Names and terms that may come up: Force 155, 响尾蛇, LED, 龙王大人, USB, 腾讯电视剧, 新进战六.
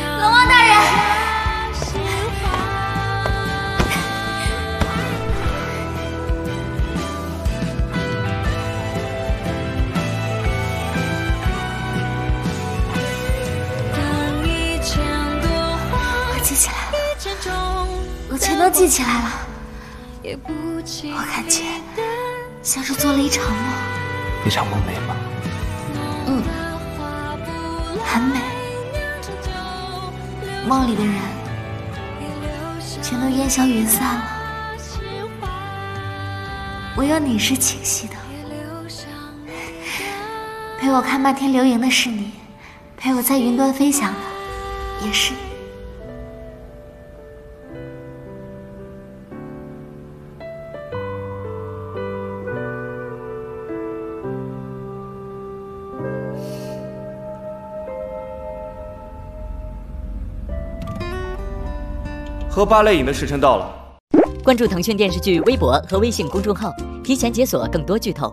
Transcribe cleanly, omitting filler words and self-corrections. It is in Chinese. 龙王大人，我记起来了，我全都记起来了。我感觉像是做了一场梦。一场梦美吗？嗯，很美。 梦里的人全都烟消云散了，唯有你是清晰的。陪我看漫天流萤的是你，陪我在云端飞翔的也是你。喝八类饮的时辰到了，关注腾讯电视剧微博和微信公众号，提前解锁更多剧透。